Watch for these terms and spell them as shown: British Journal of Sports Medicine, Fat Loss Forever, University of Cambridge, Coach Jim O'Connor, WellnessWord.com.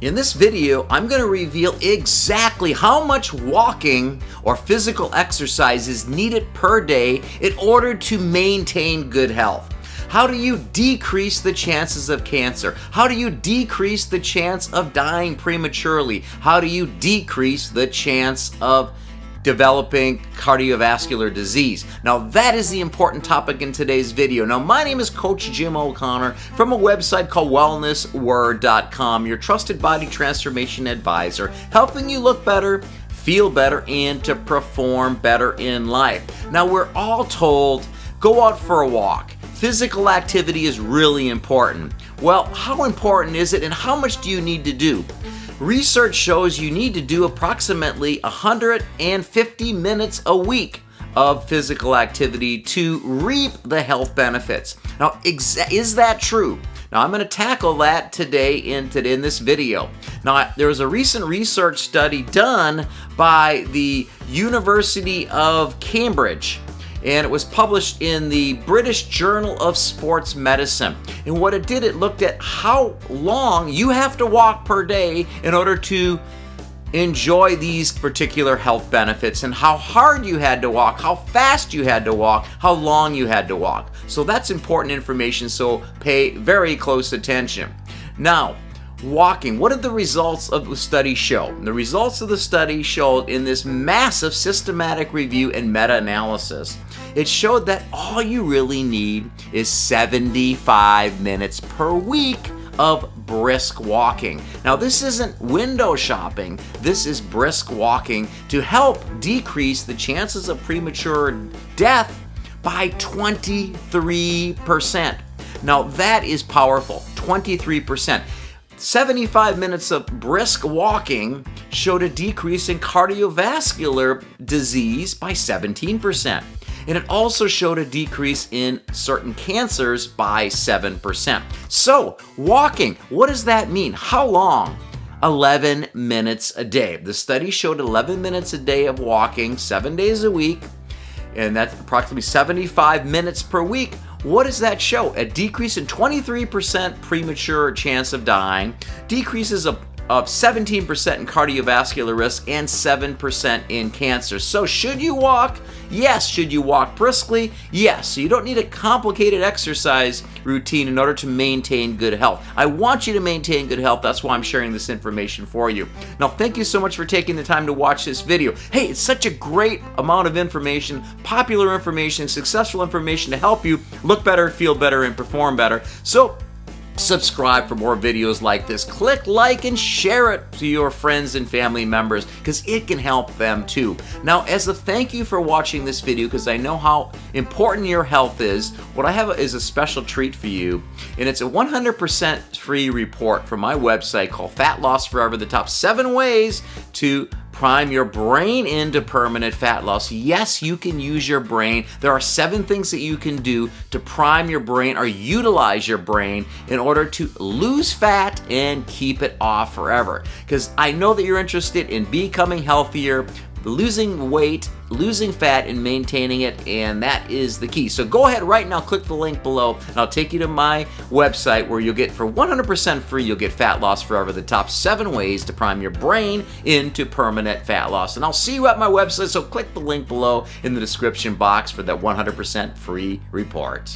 In this video, I'm going to reveal exactly how much walking or physical exercise is needed per day in order to maintain good health. How do you decrease the chances of cancer? How do you decrease the chance of dying prematurely? How do you decrease the chance of developing cardiovascular disease? Now that is the important topic in today's video. Now my name is Coach Jim O'Connor from a website called WellnessWord.com, your trusted body transformation advisor, helping you look better, feel better, and to perform better in life. Now we're all told, go out for a walk. Physical activity is really important. Well, how important is it and how much do you need to do? Research shows you need to do approximately 150 minutes a week of physical activity to reap the health benefits. Now, is that true? Now, I'm going to tackle that today in this video. Now, there was a recent research study done by the University of Cambridge, and it was published in the British Journal of Sports Medicine. And what it did, it looked at how long you have to walk per day in order to enjoy these particular health benefits, and how hard you had to walk, how fast you had to walk, how long you had to walk. So that's important information, so pay very close attention. Now, walking. What did the results of the study show? The results of the study showed in this massive systematic review and meta-analysis, it showed that all you really need is 75 minutes per week of brisk walking. Now this isn't window shopping, this is brisk walking to help decrease the chances of premature death by 23%. Now that is powerful, 23%. 75 minutes of brisk walking showed a decrease in cardiovascular disease by 17%. And it also showed a decrease in certain cancers by 7%. So, walking, what does that mean? How long? 11 minutes a day. The study showed 11 minutes a day of walking, 7 days a week, and that's approximately 75 minutes per week. What does that show? A decrease in 23% premature chance of dying, decreases of 17% in cardiovascular risk, and 7% in cancer. So should you walk? Yes. Should you walk briskly? Yes. So you don't need a complicated exercise routine in order to maintain good health. I want you to maintain good health. That's why I'm sharing this information for you. Now, thank you so much for taking the time to watch this video. Hey, it's such a great amount of information, popular information, successful information to help you look better, feel better, and perform better. So subscribe for more videos like this. Click like and share it to your friends and family members because it can help them too. Now, as a thank you for watching this video, because I know how important your health is, what I have is a special treat for you, and it's a 100% free report from my website called Fat Loss Forever, the top 7 ways to prime your brain into permanent fat loss. Yes, you can use your brain. There are 7 things that you can do to prime your brain or utilize your brain in order to lose fat and keep it off forever. Because I know that you're interested in becoming healthier, losing weight, losing fat, and maintaining it, and that is the key. So go ahead right now, click the link below, and I'll take you to my website where you'll get, for 100% free, you'll get Fat Loss Forever, the top 7 ways to prime your brain into permanent fat loss. And I'll see you at my website, so click the link below in the description box for that 100% free report.